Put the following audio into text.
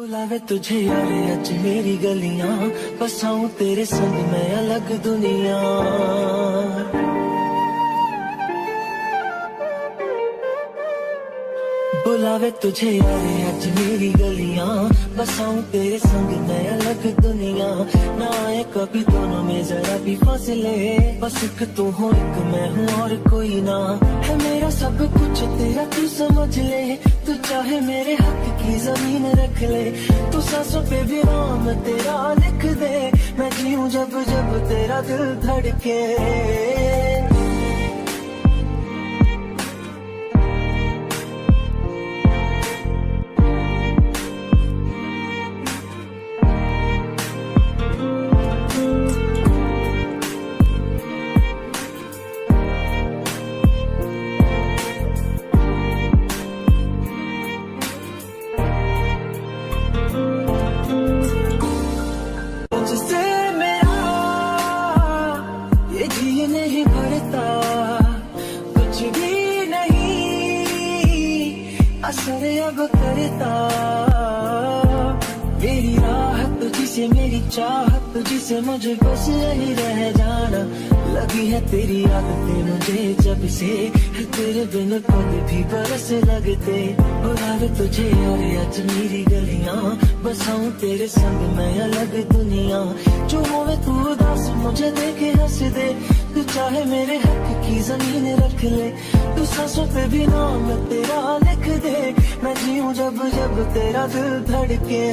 बुलावे तुझे यारे आज मेरी गलियां, बसाऊं तेरे संग मैं अलग दुनिया। बुलावे तुझे यारे आज मेरी गलियां, बसाऊं तेरे संग मैं अलग दुनिया। ना आए कभी दोनों में जरा भी फासले, बस एक तू हो एक मैं हूँ और कोई ना है मेरा सब कुछ तेरा। तू समझ ले, तू चाहे मेरे हक की जमीन रख ले, तू सांसों पे भी नाम तेरा लिख दे। मैं जीऊं जब जब तेरा दिल धड़के। अब करता मेरी राह तुझी से, मेरी चाहत तुझी से, मुझे बस यही रह जाना। लगी है तेरी आदतें मुझे जब से, है तेरे बिन पल भी बरस लगते। बुलावे तुझे यारे आज मेरी गलियां, बसाऊं तेरे संग मैं अलग दुनिया। जो होवे तू उदास मुझे देखे हंस दे, तू चाहे मेरे हक की जमीन रख ले, तू सांसों पे भी नाम तेरा लिख दे। मैं जीऊं जब जब तेरा दिल धड़के।